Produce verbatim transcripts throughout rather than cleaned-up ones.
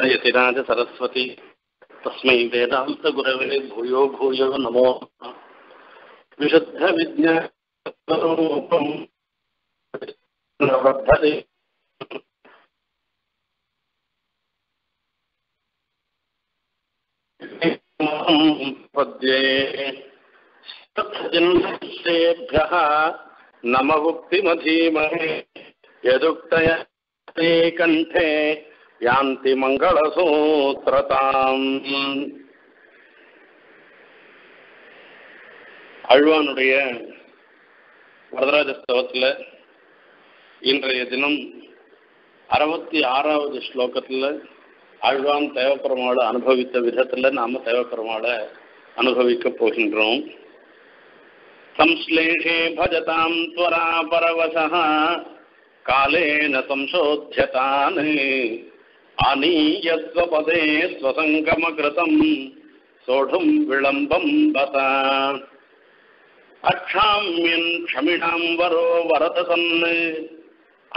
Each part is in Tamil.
ध्यायते नाथ सरस्वती तस्मै वेदांत गुरवे भूयो भूयो नमो विशुद्ध विज्ञान जन्मेभ्यः नम उक्तिमधीमहे यदुक्तया ते कंठे यान्ति मंगलसूत्रताम् आழ்வானுடைய வரதராஜ ஸ்தவத்தில் இன்றைய தினம் அறுபத்தி ஆறாவது ஸ்லோகத்தில் ஆழ்வான் தேவப்பெருமாளை அனுபவித்த விதத்தில் நாம தேவப்பெருமாளை அனுபவிக்க போகின்றோம். संश्लेषे भजतां त्वरा परवशः कालेन संशोध्यतान् आनीयस्व पदे स्वसङ्गमकृतं सोढुं विलम्बं बत अक्षाम्यं क्षमिणां वरो वरदसन्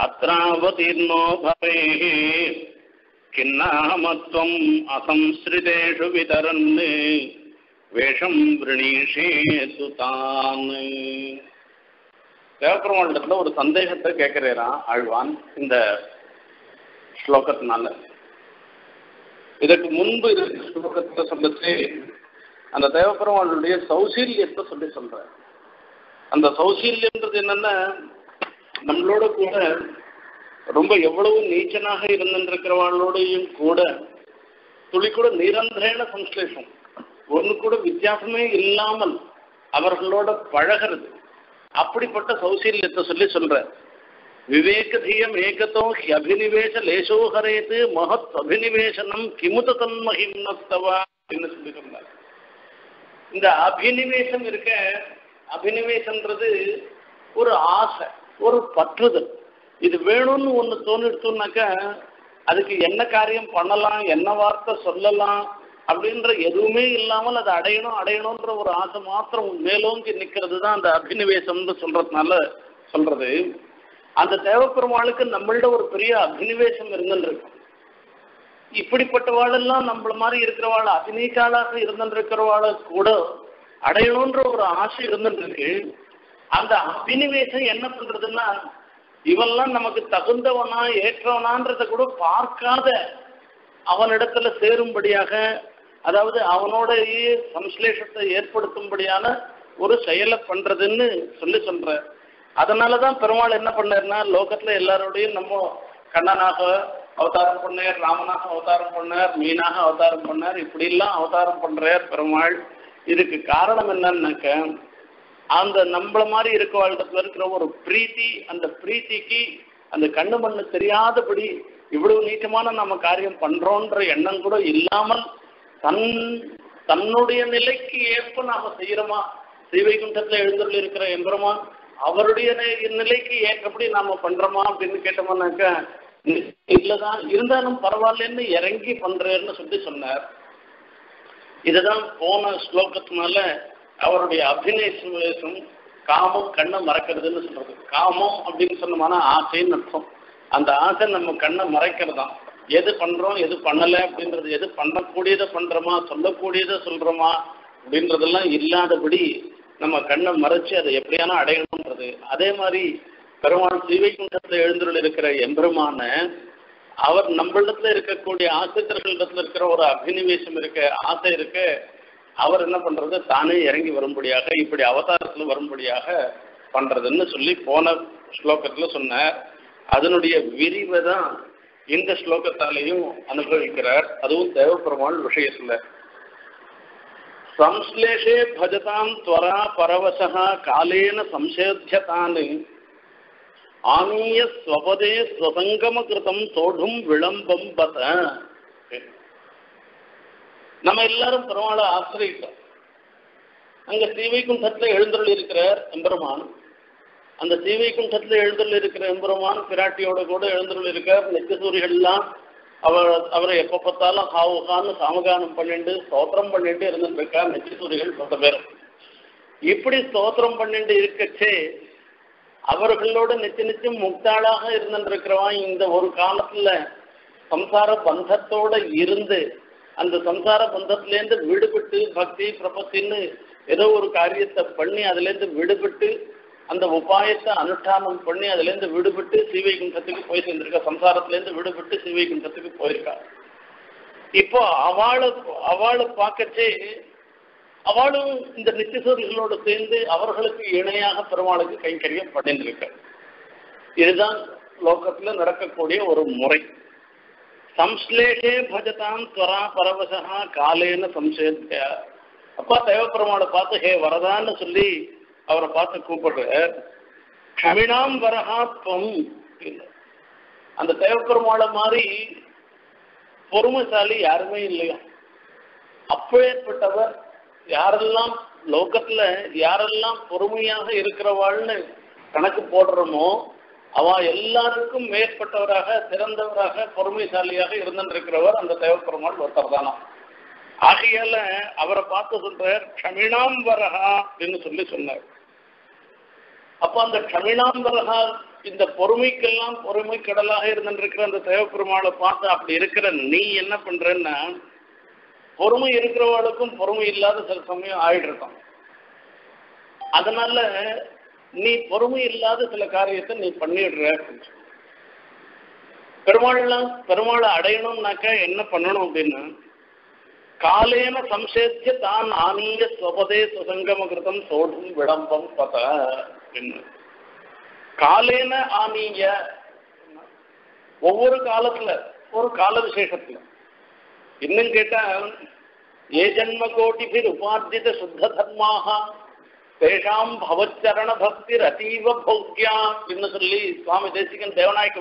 अत्रावतीर्णो भवेः किन्नामत्वं असंश्रितेषु वितरन् வேஷம் விரணீஷே சுதான். தேவப்பெருமாளிடத்துல ஒரு சந்தேகத்தை கேட்கிறேரான் ஆழ்வான் இந்த ஸ்லோகத்தினால. இதற்கு முன்பு இருக்கிற ஸ்லோகத்தை சொல்லிச்சு அந்த தேவப்பெருமாளுடைய சௌசீல்யத்தை சொல்லி சொல்ற. அந்த சௌசீல்யன்றது என்னன்னா, நம்மளோட கூட ரொம்ப எவ்வளவு நீச்சனாக இருந்துருக்கிறவாளோடையும் கூட துளி கூட நிரந்தரேன சம்ஸ்லேஷம் ஒன்று கூட வித்தியாசமே இல்லாமல் அவர்களோட பழகிறது. அப்படிப்பட்ட சௌசீல்யத்தை சொல்லி சொல்ற. விவேகதீயம் ஏகதோ ஹி அபிநிவேஷ லேசோஹரேது மகத் அபிநிவேஷனம் கிமுத தன்மகிம்னஸ்தவா அப்படின்னு சொல்லி சொன்னார். இந்த அபிநிவேஷம் இருக்க, அபிநிவேஷன்றது ஒரு ஆசை, ஒரு பற்றுதல். இது வேணும்னு ஒன்று தோணிடுச்சுன்னாக்க அதுக்கு என்ன காரியம் பண்ணலாம், என்ன வார்த்தை சொல்லலாம் அப்படின்ற எதுவுமே இல்லாமல் அதை அடையணும் அடையணும்ன்ற ஒரு ஆசை மாத்திரம் மேலோங்கி நிற்கிறது தான் அந்த அபிநிவேசம்னு சொல்றதுனால சொல்றது. அந்த தேவப்பெருமாளுக்கு நம்மள்ட ஒரு பெரிய அபிநிவேசம் இருந்துருக்கு. இப்படிப்பட்டவாளெல்லாம் நம்மள மாதிரி இருக்கிறவாள் அபிநீக்காளாக இருந்துருக்கிறவாளை கூட அடையணும்ன்ற ஒரு ஆசை இருந்துருக்கு. அந்த அபிநிவேசம் என்ன பண்றதுன்னா, இவெல்லாம் நமக்கு தகுந்தவனா ஏற்றவனான்றத கூட பார்க்காத அவனிடத்துல சேரும்படியாக, அதாவது அவனோடையே சம்ஸ்லேஷத்தை ஏற்படுத்தும்படியான ஒரு செயலை பண்றதுன்னு சொல்லி சொல்ற. அதனாலதான் பெருமாள் என்ன பண்ணாருன்னா, லோகத்துல எல்லாரோடையும் நம்ம கண்ணனாக அவதாரம் பண்ணார், ராமனாக அவதாரம் பண்ணார், மீனாக அவதாரம் பண்ணார், இப்படி எல்லாம் அவதாரம் பண்றார் பெருமாள். இதுக்கு காரணம் என்னன்னாக்க, அந்த நம்மள மாதிரி இருக்கவாழ்கிட்ட இருக்கிற ஒரு பிரீத்தி, அந்த பிரீத்திக்கு அந்த கண்ணு மண்ணு தெரியாதபடி இவ்வளவு நீச்சமான நம்ம காரியம் பண்றோன்ற எண்ணம் கூட இல்லாமல் தன் தன்னுடைய நிலைக்கு ஏற்ப நாம செய்யறோமா, ஸ்ரீவைகுண்டத்துல எழுந்தருள் இருக்கிற எம்பெருமான் அவருடைய நிலைக்கு ஏற்றபடி நாம பண்றோமா அப்படின்னு கேட்டோம்னாக்க இல்லதான், இருந்தாலும் பரவாயில்லன்னு இறங்கி பண்றேன்னு சொல்லி சொன்னார். இதுதான் போன ஸ்லோகத்தினால அவருடைய அபிநேசம் காமம் கண்ணை மறக்கிறதுன்னு சொல்றது. காமம் அப்படின்னு சொன்னோம்னா ஆசைன்னு அர்த்தம். அந்த ஆசை நம்ம கண்ணை மறைக்கிறதா, எது பண்றோம் எது பண்ணலை அப்படின்றது, எது பண்ணக்கூடியதை பண்றோமா சொல்லக்கூடியதை சொல்றோமா அப்படின்றதெல்லாம் இல்லாதபடி நம்ம கண்ணை மறைச்சு அதை எப்படியான அடையணும்ன்றது. அதே மாதிரி பெருமாள் ஸ்ரீவைகுண்டத்தில் எழுந்துள்ள இருக்கிற எம்பெருமான அவர் நம்மளிடத்துல இருக்கக்கூடிய ஆசிரியர்களிடத்துல இருக்கிற ஒரு அபிநிவேசம் இருக்க, ஆசை இருக்க, அவர் என்ன பண்றது தானே இறங்கி வரும்படியாக, இப்படி அவதாரத்துல வரும்படியாக பண்றதுன்னு சொல்லி போன ஸ்லோகத்துல சொன்னார். அதனுடைய விரிவை தான் இந்த ஸ்லோகத்தாலையும் அனுபவிக்கிறார். அதுவும் தேவப்பெருமாள் விஷயத்துல சம்ஸ்லேஷே பஜதாம் துவரா பரவசா காலேன சம்சேத்யதானு ஆனிய ஸ்வபதே ஸ்வசங்கம கிருதம் தோடும் விளம்பம் பத. நம்ம எல்லாரும் பெருமாளை ஆசிரியிட்டோம். அங்க ஸ்ரீவைகுண்டத்துல எழுந்தருள் இருக்கிறார் எம்பெருமான். அந்த ஸ்ரீவைகுண்டத்துல எழுந்தருள் இருக்கிற எம்பெருமான் பிராட்டியோட கூட எழுந்தருள் இருக்கார். நெத்திசூரிகள்லாம் அவர் அவரை எப்ப பார்த்தாலும் ஹாவுகான்னு சாமகானம் பண்ணிட்டு ஸ்தோத்திரம் பண்ணிட்டு இருந்துட்டு இருக்கார். நெத்திசூரிகள் பல பேரும் இப்படி ஸ்தோத்திரம் பண்ணிட்டு இருக்கச்சே அவர்களோட நிச்சய நிச்சயம் முக்தாளாக இருந்துட்டு இருக்கிறவன் இந்த ஒரு காலத்துல संसार बंधतोड़ अंत संसार बंधत विपु भक्ति प्रपत्न एदो और कार्यते पड़ी अड़पे अंत उपायते अनुष्ठान पड़ी अड़पे सीवे कुंड संसार विपु सीवे कुंड इोड़ पाकचे निशोड़ सर्वान कैंकर पड़ता लोकूर और मुरे संश्लेषे भजतां त्वरा परवशः कालेन संशयस्य अप्पा देवपेरुमाळ पार्த்து हे वरदान சொல்லி அவரை பார்த்து கூப்பிடுறார் கவினாம் வரஹாத்வம் அந்த தேவபெருமாள் மாதிரி பொறுமைசாலி யாருமே இல்லையா அப்பேற்பட்டவர் யாரெல்லாம் லோகத்துல யாரெல்லாம் பொறுமையாக இருக்கிறவாள்னு கணக்கு போடுறமோ अवा एल्लारुक्कुम मेप्पट्टवराग तिरंदवराग पोरुमैशालियाग इरुंदिरुक्किरवर अंद देवपेरुमाळ ओरुत्तरदाना आगियाल अवरै पार्त्तु सोल्रार क्षमिणाम्बरः अन्नु सोल्लि सोन्नार अप्प अंद क्षमिणाम्बरः इंद पोरुमैक्केल्लाम पोरुमैकडलाग इरुंदिरुक्किर अंद देवपेरुमाळ पार्त्तु अप्पडि इरुक्किर नी एन्न पण्रेन्ना पोरुमै इरुक्किरवाळुक्कुम पोरुमै इल्लाद सिल समयम आयिडुरुक्कुम अदनाल நீ பொறுமை இல்லாத சில காரியத்தை நீ பண்ணிடுற பெருமாளெல்லாம் பெருமாளை அடையணும்னாக்க என்ன பண்ணணும் அப்படினா காலேன சம்சேத்ய தான் ஆனீய ஸ்வபதே சுசங்கமகிருதம் சோடும் விளம்பம் பத என்ன காலேன ஆனீய ஒவ்வொரு காலத்துல ஒரு கால விசேஷத்துல இன்னும் கேட்டா ஏ ஜன்ம கோடி பிர் உபார்ஜித சுத்த தர்மாஹ तेषां भवचरण भक्तिर अतीव भोग्या स्वामी देसिकन देवनायक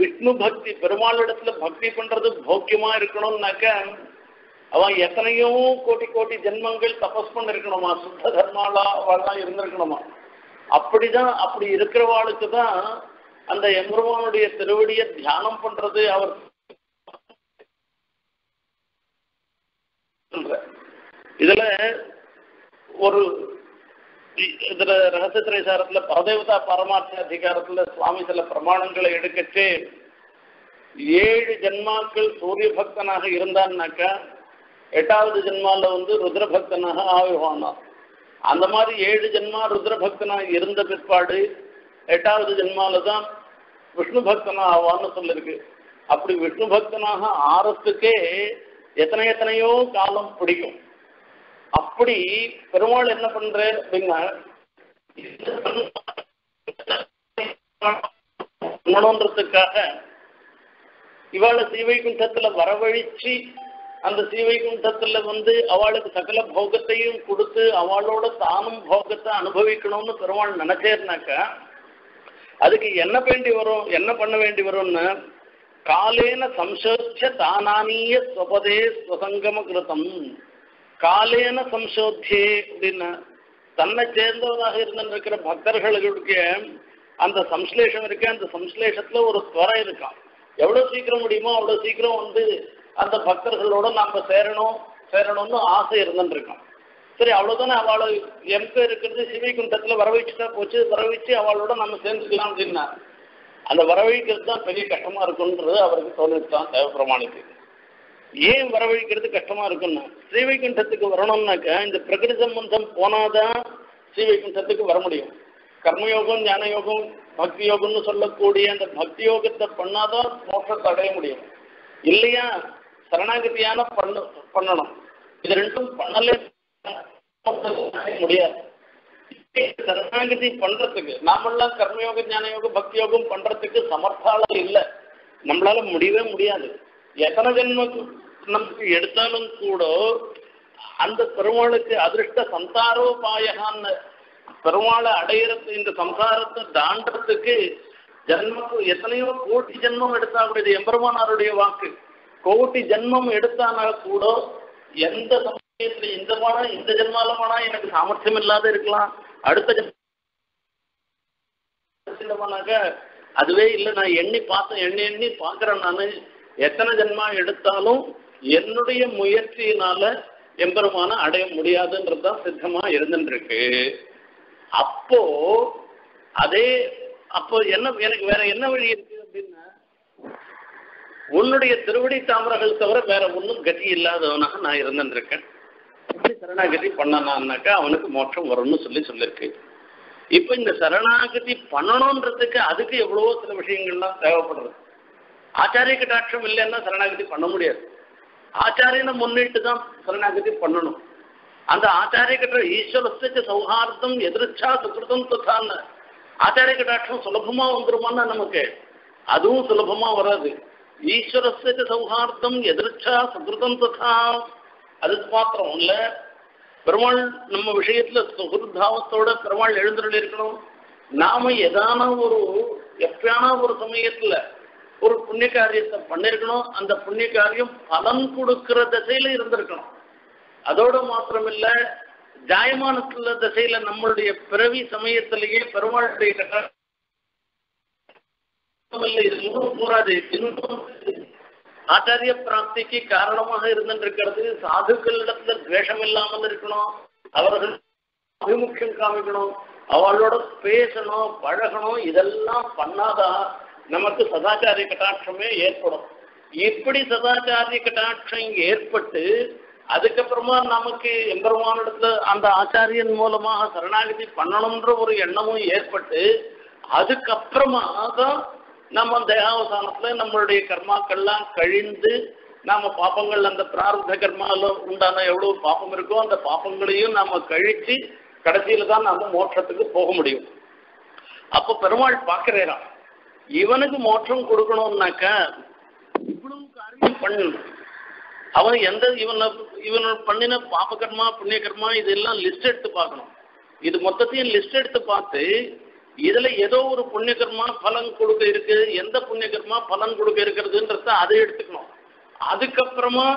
विष्णु भक्ति पेरुमाल भक्ति पण्றது भोग्यமா இருக்கணும்னாக்க அவன் எத்தனையோ கோடி கோடி ஜென்மங்கள் தபஸ் பண்ணிருக்கணுமா சுத்த தர்மாலா அவளா இருந்திருக்கணுமா அப்படிதான் அப்படி இருக்கிறவாளுக்கு தான் அந்த எம்பெருமானுடைய திருவடியை தியானம் பண்றது அவர் रहस्यसार परदेवता परमार्थ अधिकार स्वामी सब प्रमाण जन्मा सूर्य भक्तन एटाव जन्म रुद्र भक्तन आविवान अंमारी जन्म रुद्र भक्तन एटाव जन्म विष्णु भक्तन आवान अभी विष्णु भक्तन आरसुके एतने एतनो काल पिड़ों அப்படி பெருமாள் என்ன பண்றார் அப்படினா மனோன்றதுக்காக இவாளை சீவைகுண்டத்துல வரவழிச்சி அந்த சீவைகுண்டத்துல வந்து அவளுக்கு சகல போகத்தையும் கொடுத்து அவளோட தானும் போகத்தை அனுபவிக்கணும்னு பெருமாள் நினைச்சேர்னாக்க அதுக்கு என்ன வேண்டி வரும் என்ன பண்ண வேண்டி வரும்னா காலேன சம்சோத்ய தானானிய ஸ்வபதே ஸ்வசங்கம கிருதம் காலேன சம்சோத்யே அப்படின்னா தன்னை சேர்ந்தவராக இருந்திருக்கிற பக்தர்களுக்கு அந்த சம்ஸ்லேஷம் இருக்கு அந்த சம்ஸ்லேஷத்துல ஒரு துறை இருக்கான் எவ்வளவு சீக்கிரம் முடியுமோ அவ்வளோ சீக்கிரம் வந்து அந்த பக்தர்களோட நம்ம சேரணும் சேரணும்னு ஆசை இருந்திருக்கான் சரி அவ்வளோதானே அவளை எங்க இருக்கிறது சிவகுண்டத்தில் வரவழைச்சுட்டா போச்சு வரவழைச்சு அவளோட நம்ம சேர்ந்துக்கலாம் அப்படின்னா அந்த வரவழைக்கிறது தான் பெரிய கஷ்டமா இருக்குன்றது அவருக்கு தோணித்தான் தேவபிரமாணிக்கு ஏன் வரவழிக்கிறது கஷ்டமா இருக்குன்னா ஸ்ரீவைகுண்டத்துக்கு வரணும்னாக்க இந்த பிரகிருதி சம்பந்தம் போனாதான் ஸ்ரீவைகுண்டத்துக்கு வர முடியும் கர்மயோகம் ஞான யோகம் பக்தி யோகம்னு சொல்லக்கூடிய அந்த பக்தி யோகத்தை பண்ணாதான் மோட்சத்தை அடைய முடியும் இல்லையா சரணாகதியான பண்ணணும் இது ரெண்டும் பண்ணலே முடியாது சரணாகதி பண்றதுக்கு நாமெல்லாம் கர்மயோகம் ஞான யோகம் பக்தி யோகம் பண்றதுக்கு சமர்த்தால இல்லை நம்மளால முடியவே முடியாது எத்தனை ஜென்மம் நமக்கு எடுத்தாலும் கூட அந்த பெருமாளுக்கு அதிர்ஷ்ட சம்சாரோபாயகான் பெருமாளை அடையிறது இந்த சம்சாரத்தை தாண்டறதுக்கு ஜென்மக்கு எத்தனையோ கோடி ஜென்மம் எடுத்தா கூட இது எம்பெருமானாருடைய வாக்கு கோடி ஜென்மம் எடுத்தானா கூட எந்த சமயத்துல இந்த மானா இந்த ஜென்மாலமானா எனக்கு சாமர்த்தியம் இல்லாத இருக்கலாம் அடுத்த ஜென்மமானாக அதுவே இல்லை நான் எண்ணி பார்த்தேன் எண்ணி எண்ணி பார்க்குறேன் நான் எத்தனை ஜென்மா எடுத்தாலும் என்னுடைய முயற்சியினால எம்பெருமான அடைய முடியாதுன்றதுதான் சித்தமா இருந்துருக்கு அப்போ அதே அப்போ என்ன எனக்கு வேற என்ன வழி இருக்கு உன்னுடைய திருவடி தாமரங்கள் தவிர வேற ஒன்றும் கதி இல்லாதவனாக நான் இருந்திருக்கேன். எப்படி சரணாகதி பண்ணனான்னாக்கா அவனுக்கு மோட்சம் வரும்னு சொல்லி சொல்லியிருக்கு. இப்போ இந்த சரணாகதி பண்ணணுன்றதுக்கு அதுக்கு எவ்வளவோ சில விஷயங்கள்லாம் தேவைப்படுறது. ஆச்சாரிய கட்டாட்சம் இல்லைன்னா சரணாகதி பண்ண முடியாது. ஆச்சாரியனை முன்னிட்டு தான் சரணாகதி பண்ணணும். அந்த ஆச்சாரிய கட்ட ஈஸ்வரத்துக்கு சௌஹார்த்தம் எதிர்ச்சா சுகிருதம் தொத்தான்னு ஆச்சாரிய கட்டாட்சம் சுலபமா வந்துருமான்னா நமக்கு அதுவும் சுலபமா வராது. ஈஸ்வரத்துக்கு சௌஹார்த்தம் எதிர்ச்சா சுகிருதம் தொத்தா அதுக்கு மாத்திரம் இல்லை. பெருமாள் நம்ம விஷயத்துல சுகிருத்தாவத்தோட பெருமாள் எழுந்துள்ள இருக்கணும். நாம எதான ஒரு எப்பயான ஒரு சமயத்துல ஒரு புண்ணிய காரியத்தை பண்ணிருக்கணும். அந்த புண்ணிய காரியம் பலன் கொடுக்கிற திசையில இருந்திருக்கணும். அதோட மாத்திரமில்ல ஜாயமானத்துல திசையில நம்மளுடைய பிறவி சமயத்திலேயே பெருமாளுடைய ஆச்சாரிய பிராப்திக்கு காரணமாக இருந்திருக்கிறது. சாதுக்களிடத்துல துவேஷம் இல்லாமல் இருக்கணும். அவர்கள் அபிமுக்கியம் காமிக்கணும், அவளோட பேசணும் பழகணும். இதெல்லாம் பண்ணாதான் நமக்கு சதாச்சாரிய கட்டாட்சமே ஏற்படும். இப்படி சதாச்சாரிய கட்டாட்சம் ஏற்பட்டு அதுக்கப்புறமா நமக்கு எம்பெருமானிடத்துல அந்த ஆச்சாரியன் மூலமாக சரணாகதி பண்ணணும்ன்ற ஒரு எண்ணமும் ஏற்பட்டு அதுக்கப்புறமா தான் நம்ம தேகாவசானத்துல நம்மளுடைய கர்மாக்கள்லாம் கழிந்து நாம பாப்பங்கள் அந்த பிரார்த்த கர்மால உண்டான எவ்வளவு பாப்பம் இருக்கோ அந்த பாப்பங்களையும் நாம கழிச்சு கடைசியில தான் நாம மோட்சத்துக்கு போக முடியும். அப்போ பெருமாள் பார்க்கிறேனா இவனுக்கு மோட்சம் கொடுக்கணும்னாக்க இவ்வளவு காரியம் பண்ணணும். அவன் எந்த இவன் இவன் பண்ணின பாபகர்மா புண்ணிய கர்மா இதெல்லாம் லிஸ்ட் எடுத்து பார்க்கணும். இது மொத்தத்தையும் லிஸ்ட் எடுத்து பார்த்து இதுல ஏதோ ஒரு புண்ணிய கர்மா பலன் கொடுக்க இருக்கு, எந்த புண்ணிய கர்மா பலன் கொடுக்க இருக்கிறதுன்றத அதை எடுத்துக்கணும். அதுக்கப்புறமா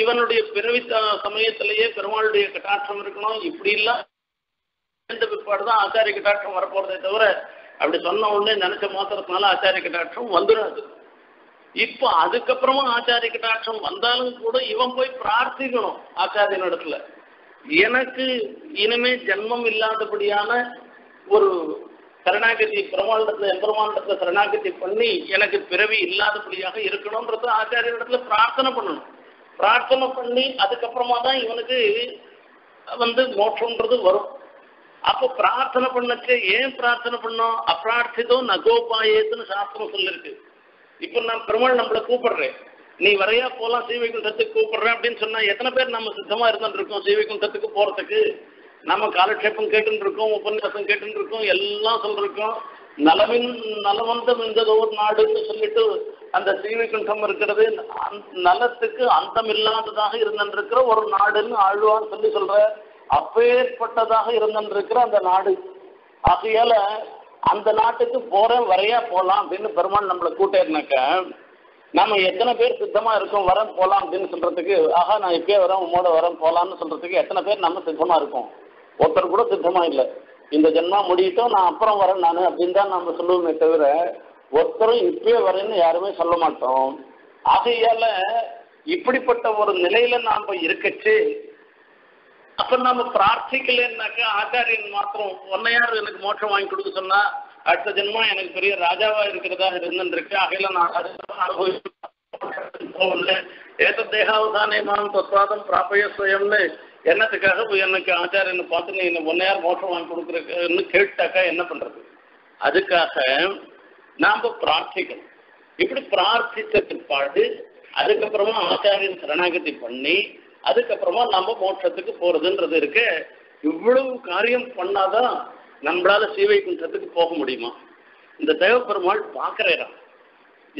இவனுடைய பிறவி சமயத்திலேயே பெருமாளுடைய கட்டாட்சம் இருக்கணும். இப்படி எல்லாம் எந்த பிற்பாடுதான் ஆச்சாரிய கட்டாட்சம் வரப்போறதை தவிர அப்படி சொன்ன உடனே நினைச்ச மாத்திரத்தினால ஆச்சாரிய கட்டாட்சம் வந்துடாது. இப்போ அதுக்கப்புறமா ஆச்சாரிய கட்டாட்சம் வந்தாலும் கூட இவன் போய் பிரார்த்திக்கணும் ஆச்சாரியன் இடத்துல, எனக்கு இனிமே ஜென்மம் இல்லாதபடியான ஒரு சரணாகதி பெருமாண்டத்துல எம்பெருமாண்டத்துல சரணாகதி பண்ணி எனக்கு பிறவி இல்லாதபடியாக இருக்கணும்ன்றது ஆச்சாரிய இடத்துல பிரார்த்தனை பண்ணணும். பிரார்த்தனை பண்ணி அதுக்கப்புறமா தான் இவனுக்கு வந்து மோட்சம்ன்றது வரும். அப்போ பிரார்த்தனை பண்ணச்சு ஏன் பிரார்த்தனை பண்ணோம்? அப்பிரார்த்திதோ நகோபாயேதுன்னு சாஸ்திரம் சொல்லிருக்கு. இப்போ நான் பெருமாள் நம்மளை கூப்பிடுறேன், நீ வரையா போகலாம் சீவைக்குண்டத்துக்கு கூப்பிடுறேன் அப்படின்னு சொன்னா எத்தனை பேர் நம்ம சித்தமா இருந்துட்டு இருக்கோம் சீவைக்குண்டத்துக்கு போறதுக்கு? நம்ம காலட்சேபம் கேட்டுட்டு இருக்கோம், உபன்யாசம் கேட்டுட்டு இருக்கோம், எல்லாம் சொல்லிருக்கோம். நலமின் நலவந்தம் இருந்ததோர் நாடுன்னு சொல்லிட்டு அந்த சீவைக்குண்டம் இருக்கிறது நலத்துக்கு அந்தம் இல்லாததாக இருந்துருக்கிற ஒரு நாடுன்னு ஆழ்வான்னு சொல்லி சொல்ற. அப்பேற்பட்டதாக இருந்திருக்கிற அந்த நாடு, ஆகையால அந்த நாட்டுக்கு போறேன் வரையா போகலாம் அப்படின்னு பெருமாள் நம்மளை கூட்டேருனாக்க நம்ம எத்தனை பேர் சித்தமா இருக்கோம் வரேன் போகலாம் அப்படின்னு சொல்றதுக்கு? ஆகா நான் இப்பயே வரேன் உம்மோட வரேன் போகலான்னு சொல்றதுக்கு எத்தனை பேர் நம்ம சித்தமா இருக்கோம்? ஒருத்தர் கூட சித்தமா இல்லை. இந்த ஜென்மா முடியிட்டோம் நான் அப்புறம் வரேன் நான் அப்படின்னு தான் நம்ம சொல்லுவோமே தவிர ஒருத்தரும் இப்பயே வரேன்னு யாருமே சொல்ல மாட்டோம். ஆகையால இப்படிப்பட்ட ஒரு நிலையில நாம இருக்கச்சு அப்ப நம்ம பிரார்த்திக்கலன்னாக்கா ஆச்சாரியன் மாத்திரம் ஒன்னையார் எனக்கு மோட்சம் வாங்கி கொடுக்க சொன்னா அடுத்த ஜென்மா எனக்கு பெரிய ராஜாவா இருக்கிறதா இருந்துருக்கு. அகையில நான் அனுபவிச்சு ஏதோ தேகாவதானே மாம் தத்வாதம் பிராபய சுயம்னு என்னத்துக்காக போய் எனக்கு ஆச்சாரியனை பார்த்து நீ என்ன ஒன்னையார் மோட்சம் வாங்கி கொடுக்குறன்னு கேட்டாக்கா என்ன பண்றது? அதுக்காக நாம பிரார்த்திக்கணும். இப்படி பிரார்த்தித்த பிற்பாடு அதுக்கப்புறமா ஆச்சாரியன் சரணாகதி பண்ணி அதுக்கப்புறமா நம்ம மோட்சத்துக்கு போறதுன்றது இருக்கு. இவ்வளவு காரியம் பண்ணாதான் நம்மளால சீவைக்குன்றத்துக்கு போக முடியுமா? இந்த தேவ பெருமாள் பார்க்கிறா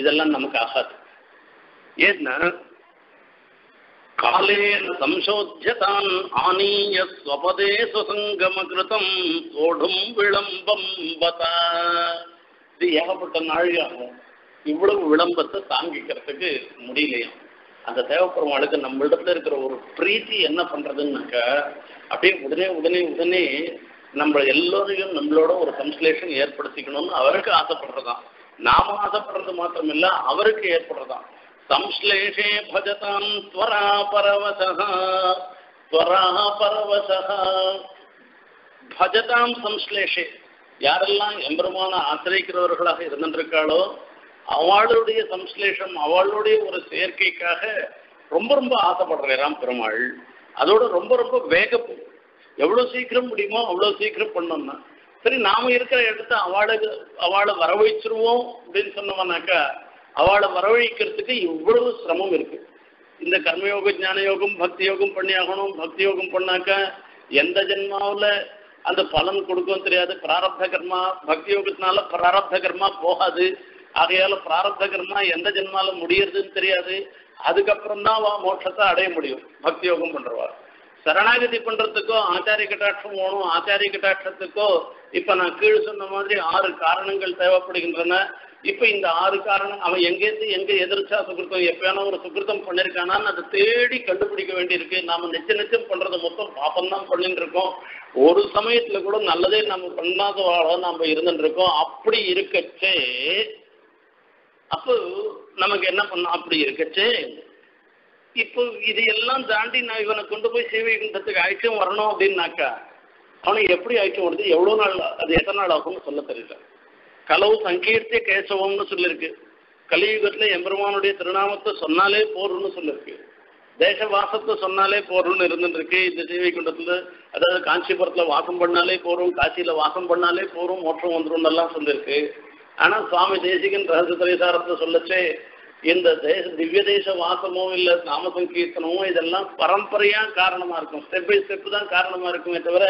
இதெல்லாம் நமக்கு ஆகாது. ஏன்னா காலேன சம்சோத்யதான் ஆனீய ஸ்வபதே சுசங்கமகிருதம் ஓடும் விளம்பம் பதா. இது ஏகப்பட்ட நாழியாகும். இவ்வளவு விளம்பத்தை தாங்கிக்கிறதுக்கு முடியலையாம். அந்த தேவப்பெருமாளுக்கு நம்மளிடத்துல இருக்கிற ஒரு பிரீத்தி என்ன பண்றதுன்னாக்க அப்படியே உடனே உடனே உடனே நம்ம எல்லோரையும் நம்மளோட ஒரு கன்சலேஷன் ஏற்படுத்திக்கணும்னு அவருக்கு ஆசைப்படுறதான். நாம ஆசைப்படுறது மாத்திரம் இல்ல அவருக்கு ஏற்படுறதான். சம்ஸ்லேஷே பஜதாம் ஸ்வரா பரவசஹா ஸ்வரா பரவசஹா பஜதாம் சம்ஸ்லேஷே. யாரெல்லாம் எம்பெருமான ஆசிரியக்கிறவர்களாக இருந்திருக்காளோ அவளுடைய சம்ஸ்லேஷம் அவளுடைய ஒரு சேர்க்கைக்காக ரொம்ப ரொம்ப ஆசைப்படுறேன் ராம் பெருமாள். அதோட ரொம்ப ரொம்ப வேகம் எவ்வளோ சீக்கிரம் முடியுமோ அவ்வளோ சீக்கிரம் பண்ணோம்னா சரி, நாம இருக்கிற இடத்த அவளுக்கு அவளை வரவழைச்சிருவோம் அப்படின்னு சொன்னோம்னாக்கா அவளை வரவழைக்கிறதுக்கு இவ்வளவு சிரமம் இருக்கு. இந்த கர்மயோக ஞான யோகம் பக்தி யோகம் பண்ணி ஆகணும். பக்தி யோகம் பண்ணாக்கா எந்த ஜென்மாவில் அந்த பலன் கொடுக்கும் தெரியாது. பிராரப்த கர்மா பக்தி யோகத்தினால பிராரப்த கர்மா போகாது. ஆகையால பிராரப்த கர்மா எந்த ஜென்மால முடியறதுன்னு தெரியாது. அதுக்கப்புறம் தான் வா மோட்சத்தை அடைய முடியும். பக்தி யோகம் பண்றவா சரணாகதி பண்றதுக்கோ ஆச்சாரிய கட்டாட்சம் போகணும். ஆச்சாரிய கட்டாட்சத்துக்கோ இப்ப நான் கீழ் சொன்ன மாதிரி ஆறு காரணங்கள் தேவைப்படுகின்றன. இப்ப இந்த ஆறு காரணம் அவன் எங்கேருந்து எங்க எதிர்ச்சா சுகிருத்தம் எப்பயானோ ஒரு சுகிருத்தம் பண்ணிருக்கானான்னு அதை தேடி கண்டுபிடிக்க வேண்டியிருக்கு. நாம நிச்சயம் நிச்சயம் பண்றது மொத்தம் பாப்பம் தான் பண்ணிட்டு இருக்கோம். ஒரு சமயத்துல கூட நல்லதே நம்ம பண்ணாதவாக நாம இருந்துட்டு இருக்கோம். அப்படி இருக்கச்சே அப்போ நமக்கு என்ன பண்ணோம், அப்படி இருக்கச்சே இப்போ இது எல்லாம் தாண்டி நான் இவனை கொண்டு போய் சேவைக்குன்றதுக்கு ஐக்கியம் வரணும் அப்படின்னாக்கா அவனுக்கு எப்படி ஐக்கியம் வருது, எவ்வளோ நாள் அது எத்தனை நாள் ஆகும்னு சொல்ல தெரியல. கலவு சங்கீர்த்திய கேசவம்னு சொல்லியிருக்கு. கலியுகத்துல எம்பெருமானுடைய திருநாமத்தை சொன்னாலே போறோம்னு சொல்லியிருக்கு. தேசவாசத்தை சொன்னாலே போறோம்னு இருந்துட்டு இருக்கு. இந்த சீவைக்குண்டத்துல அதாவது காஞ்சிபுரத்துல வாசம் பண்ணாலே போறோம், காசியில வாசம் பண்ணாலே போறோம், மோட்சம் வந்துடும் எல்லாம் சொல்லியிருக்கு. ஆனா சுவாமி தேசிகன் ரகசிய திரைசாரத்தை சொல்லச்சே இந்த தேச திவ்ய தேச வாசமோ இல்ல நாம சங்கீர்த்தனமோ இதெல்லாம் பரம்பரையா காரணமா இருக்கும். ஸ்டெப் பை ஸ்டெப் தான் காரணமா இருக்குமே தவிர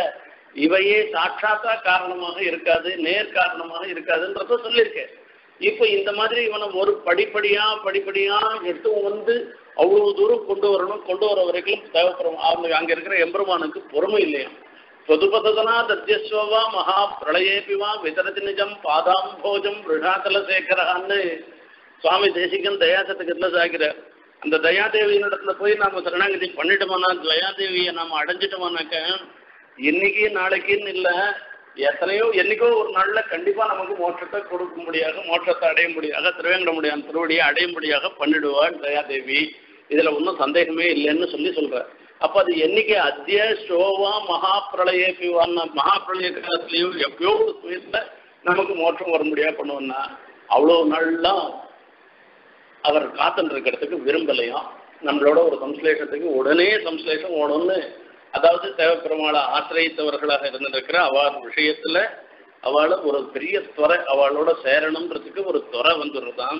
இவையே சாட்சாத்தா காரணமாக இருக்காது, நேர் காரணமாக இருக்காதுன்றத சொல்லியிருக்கேன். இப்போ இந்த மாதிரி இவனை ஒரு படிப்படியா படிப்படியா எடுத்து வந்து அவ்வளவு தூரம் கொண்டு வரணும். கொண்டு வர வரைக்கும் தேவைப்படும். அவங்க அங்க இருக்கிற எம்பெருமானுக்கு பொறுமை இல்லையா. சொதுபதனா தத்யஸ்வா மகா பிரளயேபிவா விதரதி நிஜம் பாதாம்போஜம் விழாக்கல சேகரான்னு சுவாமி தேசிகன் தயாசத்துக்குள்ள சாகிறார். அந்த தயாதேவியின் இடத்துல போய் நாம சரணாங்கதி பண்ணிட்டோம்னா தயாதேவியை நாம அடைஞ்சிட்டோம்னாக்க இன்னைக்கு நாளைக்குன்னு இல்லை, எத்தனையோ என்னைக்கோ ஒரு நாள்ல கண்டிப்பா நமக்கு மோட்சத்தை கொடுக்க முடியாது, மோட்சத்தை அடைய முடியாது, திருவேங்கட முடியாது, திருவடியை அடைய முடியாத பண்ணிடுவாள் தயாதேவி. இதுல ஒன்றும் சந்தேகமே இல்லைன்னு சொல்லி சொல்ற. அப்ப அது என்னைக்கு அத்திய சோவா மகா பிரளய பிவான்னா மகா பிரளய காலத்திலையும் எப்பயோ ஒரு சுயத்துல நமக்கு மோட்சம் வர முடியாது பண்ணுவோம்னா அவ்வளவு நாள்லாம் அவர் காத்துட்டு இருக்கிறதுக்கு விரும்பலையாம். நம்மளோட ஒரு சம்ஸ்லேஷத்துக்கு உடனே சம்ஸ்லேஷம் ஓடணும்னு அதாவது தேவப்பெருமாளை ஆசிரியத்தவர்களாக இருந்திருக்கிற அவள் விஷயத்துல அவளை ஒரு பெரிய துறை அவளோட சேரணுன்றதுக்கு ஒரு துறை வந்துடுறதான்.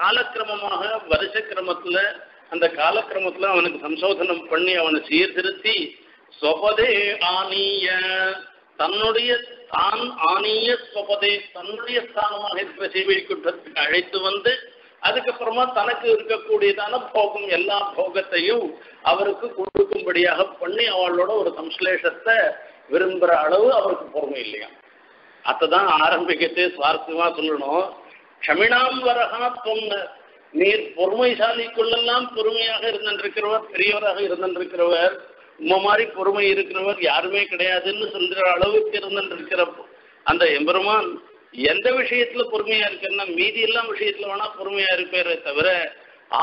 காலக்கிரமமாக வருஷ கிரமத்துல அந்த காலக்கிரமத்துல அவனுக்கு சம்சோதனம் பண்ணி அவனை சீர்திருத்தி சொபதே ஆனிய தன்னுடைய தான் ஆனிய சொபதே தன்னுடைய ஸ்தானமாக இருக்கிற சேவை குற்றத்துக்கு அழைத்து வந்து அதுக்கப்புறமா தனக்கு இருக்கக்கூடியதான போகம் எல்லா போகத்தையும் அவருக்கு கொடுக்கும்படியாக பண்ணி அவளோட ஒரு சம்ஸ்லேஷத்தை விரும்புகிற அளவு அவருக்கு பொறுமை இல்லையா. அதான் ஆரம்பிக்கத்தே சுவாரஸ்யமா சொல்லணும். க்ஷமிணாம் வரகா தொன்னு நீர் பொறுமைசாலிக்குள்ளெல்லாம் பொறுமையாக இருந்திருக்கிறவர், பெரியவராக இருந்திருக்கிறவர், உங்க மாதிரி பொறுமை இருக்கிறவர் யாருமே கிடையாதுன்னு சொல்ற அளவுக்கு இருந்திருக்கிற அந்த எம்பெருமான் எந்த விஷயத்துல பொறுமையா இருக்குன்னா மீதி எல்லாம் விஷயத்துல வேணா பொறுமையா இருப்பாரே தவிர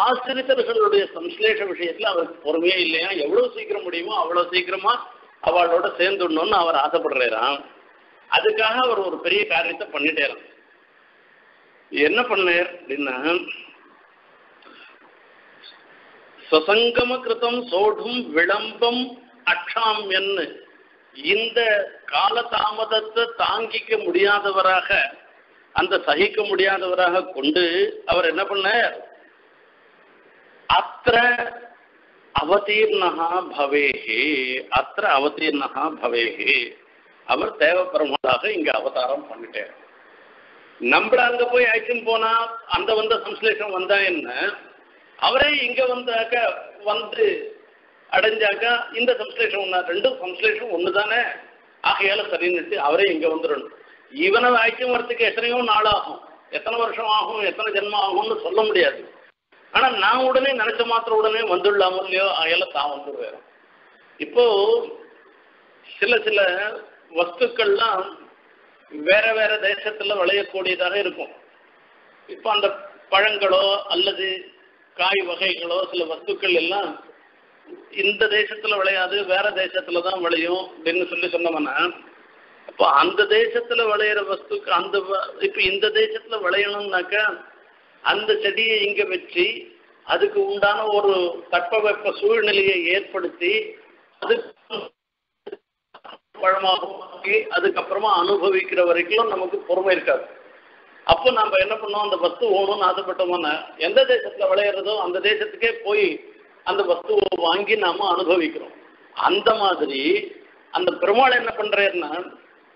ஆசிரியர்களுடைய சம்ஸ்லேஷ விஷயத்துல அவருக்கு பொறுமையே இல்லையா. எவ்வளவு சீக்கிரம் முடியுமோ அவ்வளவு சீக்கிரமா அவளோட சேர்ந்துடணும்னு அவர் ஆசைப்படுறாராம். அதுக்காக அவர் ஒரு பெரிய காரியத்தை பண்ணிட்டேறான். என்ன பண்ணார் அப்படின்னா சசங்கம கிருத்தம் சோடும் விளம்பம் அச்சாம் என்ன இந்த காலதாமதத்தை தாங்கிக்க முடியாதவராக அந்த சகிக்க முடியாதவராக கொண்டு அவர் என்ன பண்ணார் அத்திர அவதீர்ணஹா பவேஹி அத்திர அவதீர்ணஹா பவேஹி அவர் தேவப்பெருமாளாக இங்க அவதாரம் பண்ணிட்டார். நம்மள அங்க போய் ஐக்கியம் போனா அந்த வந்த சம்ஸ்லேஷம் வந்தா என்ன, அவரே இங்க வந்தாக்க வந்து அடைஞ்சாக்கா இந்த சம்ஸ்லேஷம் ஒன்னா, ரெண்டும் சம்ஸ்லேஷம் ஒன்று தானே. ஆகையால சரின்னு அவரே இங்க வந்துடணும். இவனை ஐக்கியம் வரத்துக்கு எத்தனையோ நாள் ஆகும், எத்தனை வருஷம் ஆகும், எத்தனை ஜென்மம் ஆகும்னு சொல்ல முடியாது. ஆனா நான் உடனே நினைச்ச மாத்திர உடனே வந்துடலாமோ இல்லையோ ஆகையால தான் வந்துடுவேன். இப்போ சில சில வஸ்துக்கள்லாம் வேற வேற தேசத்துல விளையக்கூடியதாக இருக்கும். இப்போ அந்த பழங்களோ அல்லது காய் வகைகளோ சில வஸ்துக்கள் எல்லாம் இந்த தேசத்துல விளையாது, வேற தேசத்துலதான் விளையும் அப்படின்னு சொல்லி சொன்னோம்னா அப்போ அந்த தேசத்தில் விளையிற வஸ்துக்கு அந்த இப்போ இந்த தேசத்தில் விளையணும்னாக்கா அந்த செடியை இங்கே வச்சு அதுக்கு உண்டான ஒரு தட்பவெப்ப சூழ்நிலையை ஏற்படுத்தி அது பழமாகி அதுக்கப்புறமா அனுபவிக்கிற வரைக்கும் நமக்கு பொறுமை இருக்காது. அப்போ நம்ம என்ன பண்ணோம், அந்த வஸ்து ஓணும்னு ஆசைப்பட்டோம்னா எந்த தேசத்தில் விளையிறதோ அந்த தேசத்துக்கே போய் அந்த வஸ்துவை வாங்கி நாம் அனுபவிக்கிறோம். அந்த மாதிரி அந்த பெருமாள் என்ன பண்ணுறாருன்னா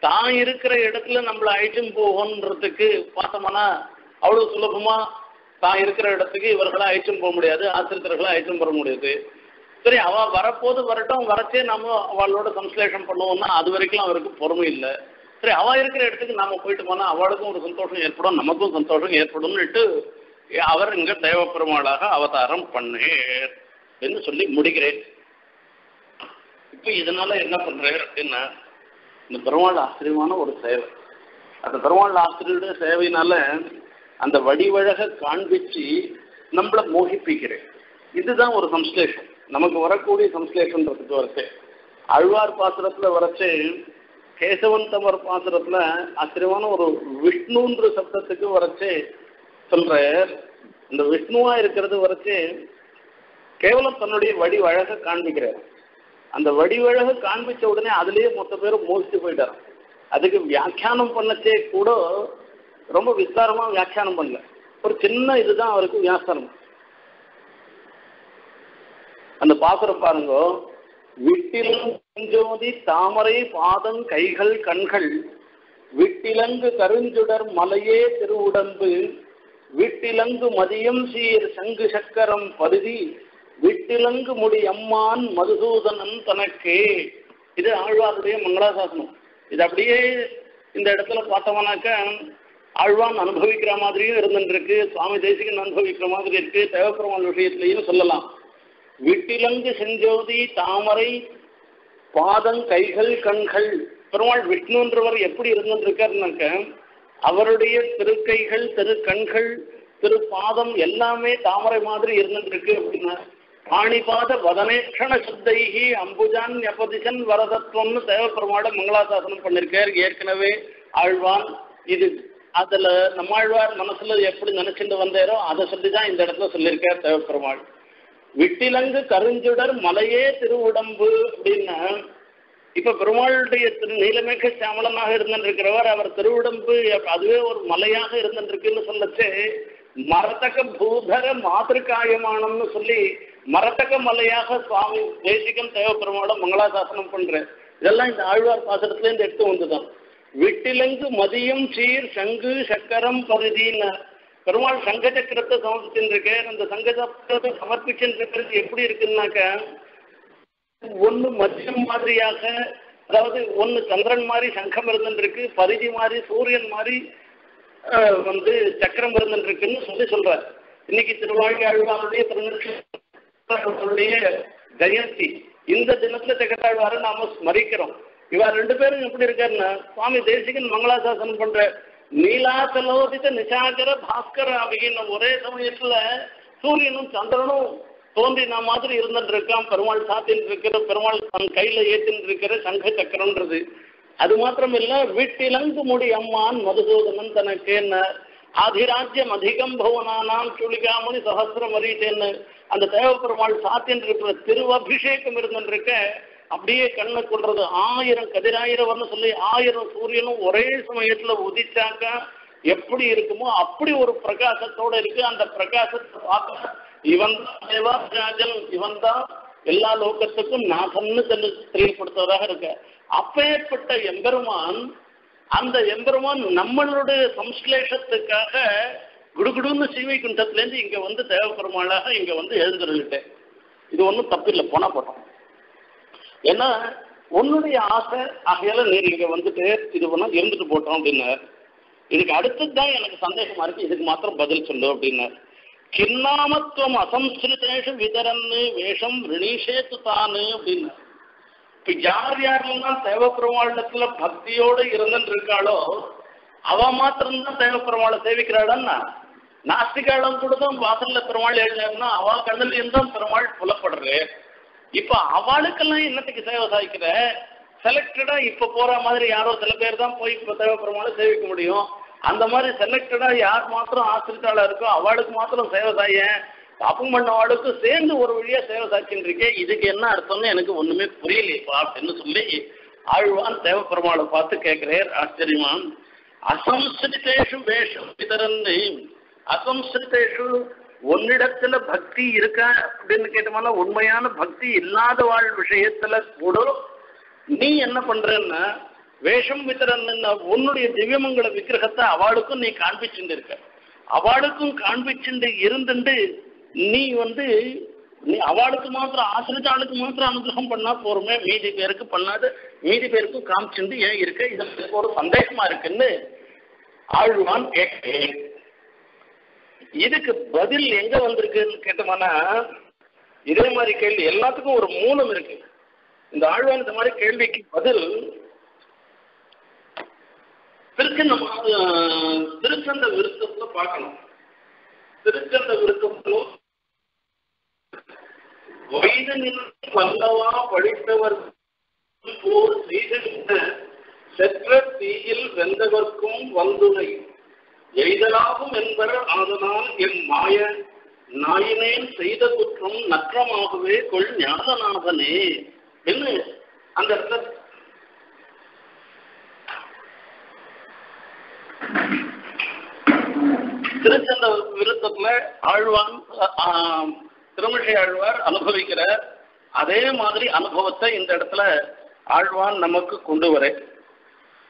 தான் இருக்கிற இடத்துல நம்மளை அழைச்சும் போகன்றதுக்கு பார்த்தோம்னா அவ்வளோ சுலபமாக தான் இருக்கிற இடத்துக்கு இவர்களை அழைச்சும் போக முடியாது, ஆசிரியர்களை அழைச்சும் போக முடியாது. சரி, அவள் வரப்போது வரட்டும், வரச்சே நம்ம அவளோட சம்ஸ்லேஷம் பண்ணுவோம்னா அது வரைக்கும் அவருக்கு பொறுமை இல்லை. சரி, அவள் இருக்கிற இடத்துக்கு நாம் போயிட்டு போனால் அவளுக்கும் ஒரு சந்தோஷம் ஏற்படும், நமக்கும் சந்தோஷம் ஏற்படும்னுட்டு அவர் இங்கே தெய்வ பெருமாளாக அவதாரம் பண்ணேர் என்று சொல்லி முடிக்கிறேன். இப்போ இதனால என்ன பண்ணுறாரு அப்படின்னா, இந்த பெருமாள் ஆசிரியமான ஒரு சேவை, அந்த பெருமாள் ஆசிரியருடைய சேவையினால அந்த வடிவழக காண்பிச்சு நம்மளை மோகிப்பிக்கிறேன். இதுதான் ஒரு சம்ஸ்லேஷம், நமக்கு வரக்கூடிய சம்ஸ்லேஷன்றதுக்கு வரச்சே அழ்வார் பாசுரத்தில் வரச்சே கேசவந்தவர் பாசுரத்தில் ஆச்சரியமான ஒரு விஷ்ணுன்ற சப்தத்துக்கு வரச்சே சொல்கிறார். இந்த விஷ்ணுவாக இருக்கிறது வரச்சே கேவலம் தன்னுடைய வடிவழக காண்பிக்கிறார். அந்த வடிவழக காண்பிச்ச உடனே அதுலேயே மொத்த பேரும் மோசித்து போயிட்டார். அதுக்கு வியாக்கியானம் பண்ணச்சே கூட ரொம்ப விஸ்தாரமாக வியாக்கியானம் பண்ணல, ஒரு சின்ன இதுதான் அவருக்கு வியாசனம். அந்த பாசுரம் பாருங்க, விட்டிலும் கஞ்சோதி தாமரை பாதம் கைகள் கண்கள் விட்டிலங்கு கருஞ்சுடர் மலையே திருவுடம்பு விட்டிலங்கு மதியம் சீர் சங்கு சக்கரம் பருதி விட்டிலங்கு முடி அம்மான் மதுசூதனன் தனக்கே. இது ஆழ்வாருடைய மங்களாசாசனம். இது அப்படியே இந்த இடத்துல பார்த்தோம்னாக்க ஆழ்வான் அனுபவிக்கிற மாதிரியும் இருந்துருக்கு, சுவாமி தேசிகன் அனுபவிக்கிற மாதிரி இருக்கு, தேவப்பெருமாள் விஷயத்திலையும் சொல்லலாம். விட்டிலங்கு செஞ்சோதி தாமரை பாதம் கைகள் கண்கள், பெருமாள் விஷ்ணுன்றவர் எப்படி இருந்துருக்காருனாக்க அவருடைய திருக்கைகள் திரு கண்கள் திரு பாதம் எல்லாமே தாமரை மாதிரி இருந்துருக்கு அப்படின்னா பாணிபாத வதனேஷண சுத்தைகி அம்புஜான் ஞபதிசன் வரதத்துவம்னு தேவப்பெருமாட மங்களாசாசனம் பண்ணியிருக்கார் ஏற்கனவே ஆழ்வான். இது அதில் நம்மாழ்வார் மனசில் எப்படி நினச்சிட்டு வந்தாரோ அதை சொல்லி தான் இந்த இடத்துல சொல்லியிருக்கார் தேவப்பெருமாள். விட்டிலங்கு கருஞ்சுடர் மலையே திருவுடம்பு அப்படின்னா இப்போ பெருமாளுடைய திரு நீலமேக சாமலனாக இருந்துருக்கிறவர் அவர் திருவுடம்பு அதுவே ஒரு மலையாக இருந்துருக்குன்னு சொல்லச்சு மரத்தக பூதர மாதிருகாயமானம்னு சொல்லி மரத்தக மலையாக சுவாமி தேசிகன் தேவப்பெருமாளை மங்களாசாசனம் பண்ணுற இதெல்லாம் இந்த ஆழ்வார் பாசுரத்துலேருந்து எடுத்து வந்துதான். விட்டிலங்கு மதியம் சீர் சங்கு சக்கரம் பருதின்னு பெருமாள் சங்க சக்கரத்தை சமர்ப்பிச்சுருக்கேன். அந்த சங்க சக்கரத்தை சமர்ப்பிச்சுன்றது எப்படி இருக்குன்னாக்க ஒன்று மதியம் மாதிரியாக, அதாவது ஒன்று சந்திரன் மாதிரி சங்கம் இருந்துருக்கு, பரிதி மாதிரி சூரியன் மாதிரி வந்து சக்கரம் இருந்துருக்குன்னு சொல்லி சொல்றார். இன்னைக்கு திருவாழி ஆழ்வாருடைய திருநெல்வேலியுடைய ஜெயந்தி, இந்த தினத்துல ஜெகதாழ்வாரை நாம ஸ்மரிக்கிறோம். இவா ரெண்டு பேரும் எப்படி இருக்காருன்னா சுவாமி தேசிகன் மங்களாசாசனம் பண்ற நீலாசலோதித்த நிசாகர பாஸ்கர அப்படின்னு ஒரே சமயத்துல சூரியனும் சந்திரனும் தோன்றின மாதிரி இருந்துட்டு இருக்கான். பெருமாள் சாத்தின்னு இருக்கிற பெருமாள் தன் கையில ஏத்தின்னு இருக்கிற சங்க சக்கரம்ன்றது அது மாத்திரம் இல்ல. வீட்டிலங்கு முடி அம்மான் மதுசூதனன் தனக்கு என்ன ஆதிராஜ்யம் அதிகம் பவனானாம் சுளிகாமணி சகசிரம் அறிட்டேன்னு அந்த தேவப்பெருமாள் சாத்தின்னு இருக்கிற திருவபிஷேகம் இருந்துட்டு இருக்க அப்படியே கண்ணை கொள்றது ஆயிரம் கதிராயிரம் வரணும் சொல்லி ஆயிரம் சூரியனும் ஒரே சமயத்துல உதிச்சாக்க எப்படி இருக்குமோ அப்படி ஒரு பிரகாசத்தோட இருக்கு. அந்த பிரகாசத்தை பார்க்க இவன் தான் தேவராஜன், இவன் தான் எல்லா லோகத்துக்கும் நாசம்னு தெளி தெளிவுபடுத்துவதாக இருக்க அப்பேற்பட்ட எம்பெருமான், அந்த எம்பெருமான் நம்மளுடைய சம்ஸ்லேஷத்துக்காக குடுகுடுன்னு சீமை குண்டத்துலேருந்து இங்க வந்து தேவப்பெருமாளாக இங்க வந்து எழுந்துருந்துட்டேன். இது ஒன்றும் தப்பில்லை, போனா போட்டோம். ஏன்னா உன்னுடைய ஆசை ஆகையால நீர் இங்க வந்துட்டு இது பண்ணா இருந்துட்டு போட்டோம் அப்படின்னார். இதுக்கு அடுத்ததுதான் எனக்கு சந்தேகமா இருக்கு, இதுக்கு மாத்திரம் பதில் சொல்லு அப்படின்னார். கிண்ணாமத்துவம் அசம்ஸ்கிருதேஷு விதரன்னு வேஷம் ரிணீஷேத்து தானு அப்படின்னார். இப்ப யார் யாரெல்லாம் தேவப்பெருமாளத்துல பக்தியோடு இருந்துட்டு இருக்காளோ அவ மாத்திரம்தான் தேவப்பெருமாளை சேவிக்கிறாளன்னா நாஸ்திகாலம் கூட தான் வாசல்ல பெருமாள் எழுதினா அவ கண்ணில் இருந்தான் பெருமாள் புலப்படுறேன். இப்ப அவளுக்கெல்லாம் என்னத்துக்கு சேவை சாய்க்கிற செலக்டடா இப்ப போற மாதிரி யாரோ சில பேர் தான் போய் தேவ பெருமாளை சேவிக்க முடியும். அந்த மாதிரி செலக்டடா யார் மாத்திரம் ஆசிரியாளா இருக்கோ அவளுக்கு மாத்திரம் சேவை செய்யேன், பாப்பம் பண்ணவாளுக்கு சேர்ந்து ஒரு வழியா சேவை சாட்சின்னு இருக்கேன். இதுக்கு என்ன அர்த்தம்னு எனக்கு ஒண்ணுமே புரியலையப்பா அப்படின்னு சொல்லி ஆழ்வான் தேவ பெருமாளை பார்த்து கேட்கிறார். ஆச்சரியமா அசம்ஸ்ருதேஷு வேஷம் பிதரன்னு, அசம்ஸ்ருதேஷு உன்னிடத்துல பக்தி இருக்கா அப்படின்னு கேட்டோம்னா உண்மையான பக்தி இல்லாத வாழ் விஷயத்துல கூட நீ என்ன பண்றன்னா வேஷம் வித்தரன்னு உன்னுடைய திவ்யமங்கள விக்கிரகத்தை அவளுக்கும் நீ காண்பிச்சுட்டு இருக்க, அவளுக்கும் காண்பிச்சுட்டு இருந்துட்டு நீ வந்து நீ அவளுக்கு மாத்திரம் ஆசிரியாளுக்கு மாத்திரம் அனுகிரகம் பண்ணா போருமே, மீதி பேருக்கு பண்ணாது, மீதி பேருக்கும் காமிச்சுட்டு ஏன் இருக்க, இது ஒரு சந்தேகமா இருக்குன்னு ஆழ்வான் கேட்கிறேன். இதுக்கு பதில் எங்க வந்திருக்குன்னு கேட்டோம்னா இதே மாதிரி கேள்வி எல்லாத்துக்கும் ஒரு மூலம் இருக்கு. இந்த ஆழ்வான் இந்த மாதிரி கேள்விக்கு பதில் திருச்சந்த விருத்தத்துல பார்க்கணும். திருச்சந்த விருத்தத்துல வைதனில் பல்லவா படித்தவர் போர் செய்த செற்ற தீயில் வெந்தவர்க்கும் வந்துரை எய்தலாகும் என்பர் ஆதனால் என் மாய நாயினேன் செய்த குற்றம் நற்றமாகவே கொள் ஞானநாதனே. என்ன அந்த இடத்துல திருச்சந்த விருத்தத்துல ஆழ்வான் திருமிழை ஆழ்வார் அனுபவிக்கிற அதே மாதிரி அனுபவத்தை இந்த இடத்துல ஆழ்வான் நமக்கு கொண்டு வர.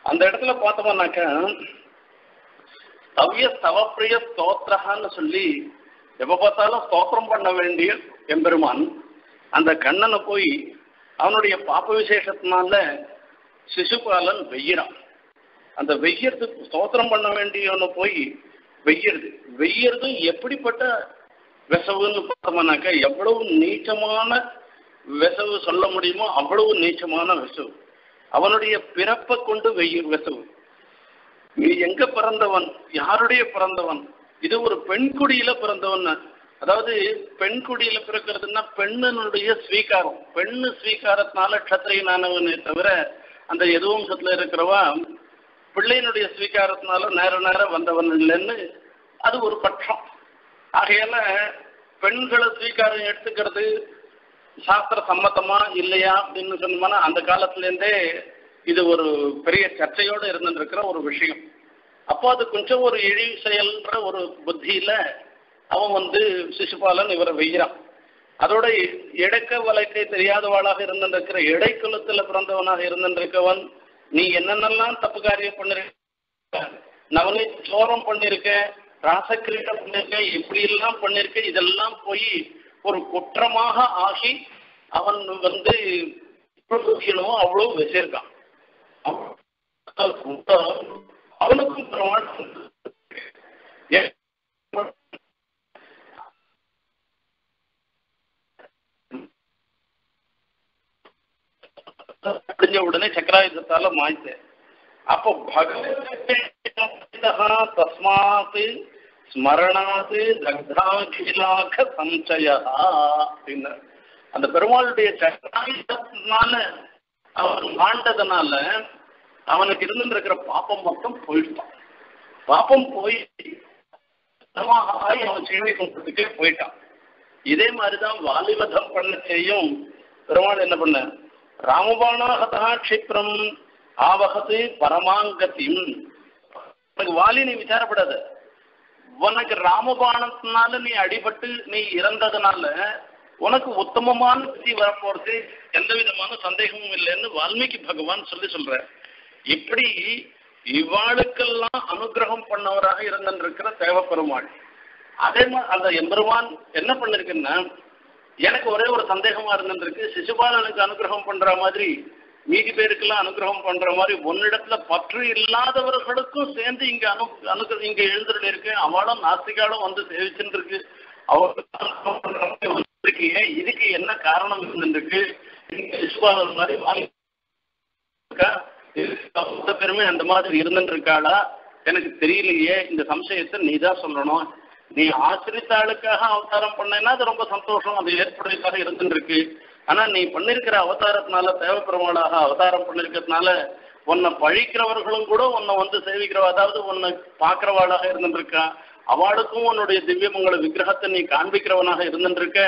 அந்த இடத்துல பார்த்தோம்னாக்கா தவ்ய தவப்பிரிய ஸ்தோத்திரஹான்னு சொல்லி எப்ப பார்த்தாலும் ஸ்தோத்திரம் பண்ண வேண்டிய எம்பெருமான் அந்த கண்ணனை போய் அவனுடைய பாப்ப விசேஷத்தினால சிசுபாலன் வெய்யிறான். அந்த வெய்யறதுக்கு ஸ்தோத்திரம் பண்ண வேண்டியவனை போய் வெய்யறது வெய்யறதும் எப்படிப்பட்ட விசவுன்னு பார்த்தோம்னாக்கா எவ்வளவு நீச்சமான விசவு சொல்ல முடியுமோ அவ்வளவு நீச்சமான விசவு, அவனுடைய பிறப்பை கொண்டு வெய்யர் விசவு. நீ எங்க பிறந்தவன், யாருடைய பிறந்தவன், இது ஒரு பெண் குடியில பிறந்தவன். அதாவது பெண் குடியில பிறக்கிறதுன்னா பெண்ணினுடைய ஸ்வீகாரம், பெண்ணு ஸ்வீகாரத்தினால க்ஷத்திரியனானவனே தவிர அந்த எதுவம்சத்துல இருக்கிறவா பிள்ளையினுடைய ஸ்வீகாரத்தினால நேர நேரம் வந்தவன் இல்லைன்னு அது ஒரு பட்சம். ஆகையால பெண்களை ஸ்வீகாரம் எடுத்துக்கிறது சாஸ்திர சம்மதமா இல்லையா அப்படின்னு சொன்னோம்னா அந்த காலத்திலேருந்தே இது ஒரு பெரிய சர்ச்சையோடு இருந்துருக்கிற ஒரு விஷயம். அப்போ அது கொஞ்சம் ஒரு இழி செயல்ன்ற ஒரு புத்தியில அவன் வந்து சிசுபாலன் இவரை வெய்கிறான். அதோட இடைக்க வழக்கை தெரியாதவாளாக இருந்துருக்கிற இடைக்குலத்துல பிறந்தவனாக இருந்துருக்கவன் நீ என்னென்னலாம் தப்பு காரியம் பண்ணிருக்க, நவனை சோரம் பண்ணிருக்க, ராசக்கிரீட பண்ணிருக்க, இப்படி எல்லாம் பண்ணிருக்க, இதெல்லாம் போய் ஒரு குற்றமாக ஆகி அவன் வந்து அவ்வளவு வச்சிருக்கான். அவனுக்கும் பிரமாணம் அடைஞ்ச உடனே சக்கராயுதத்தால மாய்த்த. அப்போ பகவத் தஸ்மாத் ஸ்மரணாத் தக்தாகிலாக சம்சயா அப்படின்னா அந்த பெருமாளுடைய சக்கராயுதத்தினால அவன் மாண்டதுனால அவனுக்கு இருந்து இருக்கிற பாப்பம் மட்டும் போயிட்டான். பாப்பம் போய் அவன் சேவை கொண்டதுக்கே போயிட்டான். இதே மாதிரிதான் வாலிபதம் பண்ண செய்யும் பெருமாள் என்ன பண்ண ராமபானாகதா க்ஷிப்ரம் ஆவகத்து பரமாங்கத்தின். உனக்கு வாலி நீ விசாரப்படாத, உனக்கு ராமபானத்தினால நீ அடிபட்டு நீ இறந்ததுனால உனக்கு உத்தமமான கதி வரப்போறது எந்த விதமான சந்தேகமும் இல்லைன்னு வால்மீகி பகவான் சொல்லி சொல்ற. இப்படி இவாளுக்கெல்லாம் அனுகிரகம் பண்ணவராக இருந்திருக்கிற தேவ பெருமாள் அதே மாதிரி அந்த எம்பெருமான் என்ன பண்ணிருக்குன்னா எனக்கு ஒரே ஒரு சந்தேகமா இருந்துருக்கு, சிசுபாலனுக்கு அனுகிரகம் பண்ற மாதிரி மீதி பேருக்கெல்லாம் அனுகிரகம் பண்ற மாதிரி ஒன்னிடத்துல பற்று இல்லாதவர்களுக்கும் சேர்ந்து இங்க அனு அனு இங்க எழுந்துட்டு இருக்கு, அவளும் நாஸ்திகாலும் வந்து சேவிச்சுட்டு இருக்கு, அவருக்கு இதுக்கு என்ன காரணம் இருந்துருக்கு, சிசுபாலன் மாதிரி வாலிபா மொத்த பெருமை அந்த மாதிரி இருந்துட்டு இருக்காளா எனக்கு தெரியலையே, இந்த சம்சயத்தை நீ தான் சொல்லணும். நீ ஆசிரித்தாளுக்காக அவதாரம் பண்ணேன்னா அது ரொம்ப சந்தோஷம், அது ஏற்புடையதாக இருந்துருக்கு. ஆனா நீ பண்ணிருக்கிற அவதாரத்தினால தேவப்பெருமாளாக அவதாரம் பண்ணிருக்கிறதுனால உன்னை பழிக்கிறவர்களும் கூட உன்னை வந்து சேவிக்கிறவ, அதாவது உன்னை பார்க்கிறவாளாக இருந்துருக்கா, அவளுக்கும் உன்னுடைய திவ்யமங்கள விக்கிரகத்தை நீ காண்பிக்கிறவனாக இருந்துருக்க,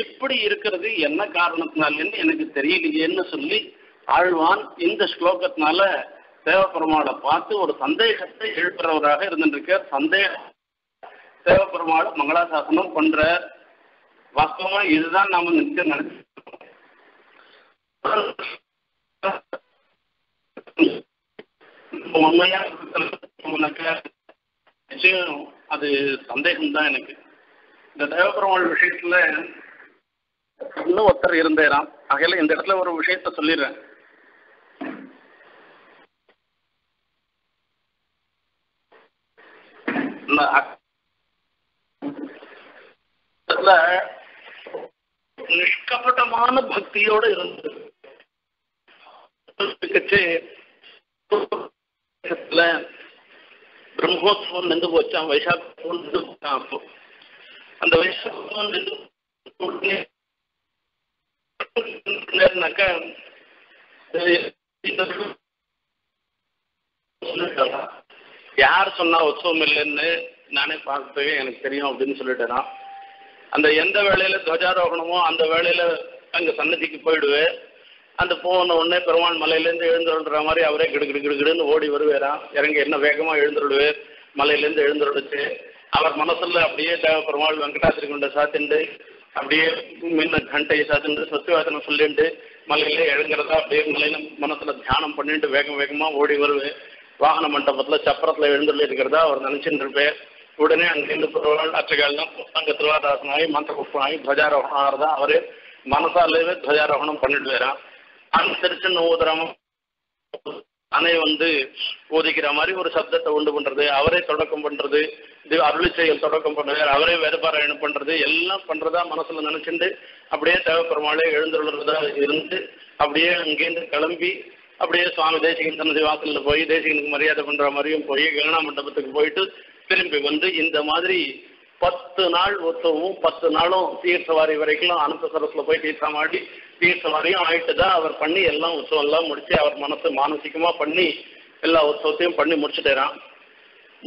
இப்படி இருக்கிறது என்ன காரணத்தினாலன்னு எனக்கு தெரியலையேன்னு சொல்லி ஆழ்வான் இந்த ஸ்லோகத்தினால தேவப்பெருமாளை பார்த்து ஒரு சந்தேகத்தை எழுப்புறவராக இருந்துருக்க. சந்தேகம் தேவப்பெருமாள் மங்களாசாசனம் பண்ற வாஸ்தவமா இதுதான் நாம நிச்சயம் நினைச்சோம். உண்மையா நிச்சயம் அது சந்தேகம்தான் எனக்கு. இந்த தேவபெருமாள் விஷயத்துல இன்னும் ஒருத்தர் இருந்தேராம். ஆகையில இந்த இடத்துல ஒரு விஷயத்த சொல்லிடுறேன். நிஷ்கபடமான பக்தியோடு இருந்து பிரம்மோத்சவம் நின்று போச்சான், வைசாகம் நின்று போச்சான். அப்போ அந்த வைசாகம் நின்றுனாக்கா யார் சொன்னா உற்சவம் இல்லைன்னு நானே பார்க்கவே எனக்கு தெரியும் அப்படின்னு சொல்லிட்டேன்னா, அந்த எந்த வேலையில துவஜாரோகணமோ அந்த வேலையில அங்க சன்னதிக்கு போயிடுவேன். அந்த போன உடனே பெருமாள் மலையிலேருந்து எழுந்துருடுற மாதிரி அவரே கிடு கிடு கிடுகிடுன்னு ஓடி வருவேராம். இறங்கி என்ன வேகமா எழுந்துருடுவேன், மலையிலேருந்து எழுந்துருடுச்சு. அவர் மனசுல அப்படியே தேவ பெருமாள் வெங்கடாத்திரி கொண்ட சாத்திண்டு அப்படியே முன்ன கண்டையை சாத்திண்டு சத்தியவாசனம் சொல்லிண்டு மலையில எழுங்குறதா அப்படியே மலையில மனசுல தியானம் பண்ணிட்டு வேகம் வேகமா ஓடி வருவேன். வாகன மண்டபத்துல சப்பரத்துல எழுந்துள்ள இருக்கிறதா அவர் நினைச்சுட்டு இருப்பேன். உடனே அங்கிருந்து பெருமாள் அச்சகால் தான் அங்க திருவாதாசனம் ஆகி மந்திர புஷ்பம் ஆகி துவஜாரோகணம் ஆகிறதான் அவரு மனசாலேயே துவஜாரோகணம் பண்ணிட்டு வரான். அந்த திருச்சின்னு ஊதுறாம அணை வந்து ஊதிக்கிற மாதிரி ஒரு சப்தத்தை உண்டு பண்றது, அவரே தொடக்கம் பண்றது, அருளி செயல் தொடக்கம் பண்றது, அவரே வேதபாராயணம் பண்றது, எல்லாம் பண்றதா மனசுல நினைச்சுட்டு அப்படியே தேவப்பெருமாளே எழுந்துள்ளதா இருந்து அப்படியே அங்கேருந்து கிளம்பி அப்படியே சுவாமி தேசிகன் சன்னதி வாசல்ல போய் தேசிகனுக்கு மரியாதை பண்ற மாதிரியும் போய் ககனா மண்டபத்துக்கு போயிட்டு திரும்பி வந்து இந்த மாதிரி பத்து நாள் ஒத்தவும் பத்து நாளும் தீர்த்தவாரி வரைக்கும் அனந்த சரஸ்ல போய் தீர்த்தம் ஆடி தீர்த்தவாரியும் ஆயிட்டு தான் அவர் பண்ணி எல்லாம் உற்சவம் எல்லாம் முடிச்சு அவர் மனசு மானசிகமா பண்ணி எல்லா உற்சவத்தையும் பண்ணி முடிச்சுட்டேறான்.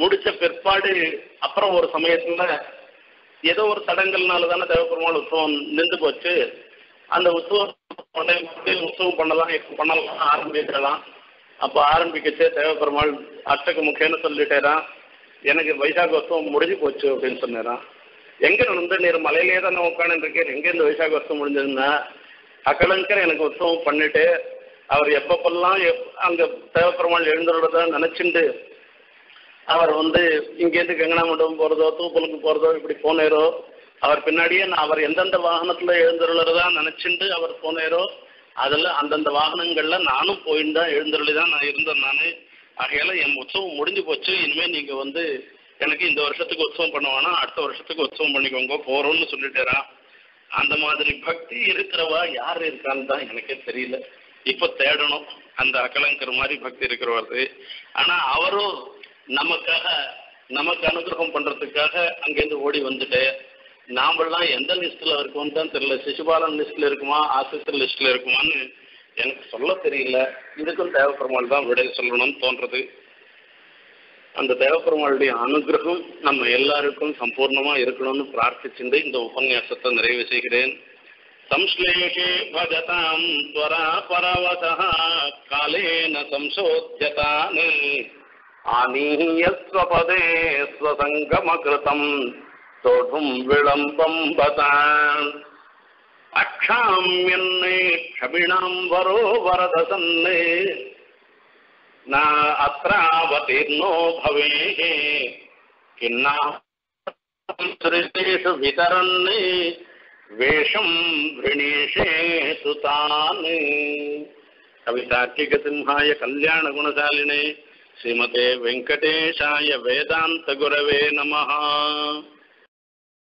முடிச்ச பிற்பாடு அப்புறம் ஒரு சமயத்துல ஏதோ ஒரு தடங்கள்னால தானே தேவப்பெருமாள் உற்சவம் நின்று போச்சு. அந்த உற்சவம் உற்சவம் பண்ணலாம் பண்ணலாம் ஆரம்பிக்கலாம். அப்ப ஆரம்பிக்கச்சே தேவப்பெருமாள் அர்ச்சக முக்கியன்னு சொல்லிட்டேறான், எனக்கு வைசாகோத்சவம் முடிஞ்சு போச்சு அப்படின்னு சொன்னேன். எங்க நடந்த நீர் மலையிலேயே தான் நான் உட்காந்து இருக்கேன், எங்க இந்த வைசாகோத்சவம் முடிஞ்சதுன்னா அக்கலங்கர் எனக்கு உற்சவம் பண்ணிட்டு அவர் எப்பப்பெல்லாம் அங்க தேவப்பெருமாள் எழுந்துள்ளதா நினைச்சுண்டு அவர் வந்து இங்கேருந்து கங்கனா மண்டபம் போறதோ தூப்பலுக்கு போறதோ இப்படி போனேரோ, அவர் பின்னாடியே நான் அவர் எந்தெந்த வாகனத்துல எழுந்துள்ளதா நினைச்சுண்டு அவர் போனேரோ அதில் அந்தந்த வாகனங்கள்ல நானும் போயின்னு தான் எழுந்துள்ளி தான் நான் இருந்தேன் நான். ஆகையால என் உற்சவம் முடிஞ்சு போச்சு, இனிமேல் நீங்க வந்து எனக்கு இந்த வருஷத்துக்கு உற்சவம் பண்ணுவானா அடுத்த வருஷத்துக்கு உற்சவம் பண்ணிக்கோங்க போறோம்னு சொல்லிட்டேறான். அந்த மாதிரி பக்தி இருக்கிறவா யார் இருக்கான்னு தான் எனக்கே தெரியல, இப்போ தேடணும் அந்த அகலங்கிற மாதிரி பக்தி இருக்கிறவரு. ஆனா அவரும் நமக்காக நமக்கு அனுகிரகம் பண்றதுக்காக அங்கேருந்து ஓடி வந்துட்டு நாமெல்லாம் எந்த லிஸ்ட்ல இருக்கோம்னு தான் தெரியல. சிசுபாலன் லிஸ்ட்ல இருக்குமா ஆசிரியர் லிஸ்ட்ல இருக்குமான்னு எனக்கு சொல்ல தெரியல. இதுக்கும் தேவப்பெருமாள் தான் விடை சொல்லணும்னு தோன்றது. அந்த தேவப்பெருமாளுடைய அனுகிரகம் நம்ம எல்லாருக்கும் சம்பூர்ணமா இருக்கணும்னு பிரார்த்திச்சுட்டு இந்த உபன்யாசத்தை நிறைவு செய்கிறேன். சம்ஸ்லேஷே பஜதாம் துவரா பரவதா காலேன சம்சோத்யதான் ஆனீய ஸ்வபதே ஸ்வசங்கமகிருதம் சோடும் விளம்பம் பதான் அக்ஷாம்யன்னே க்ஷபிணாம் வரோ வரதசன்னே நா அத்ராவதீர்ணோ பவேஹே கின்னா ஸ்ருதேஷு விதரன்னே வேஷம் விரணீஷே சுதானே. கவி தார்க்கிக சிம்ஹாய கல்யாண குணசாலினே ஸ்ரீமதே வெங்கடேஷாய வேதாந்த குரவே நமஹ.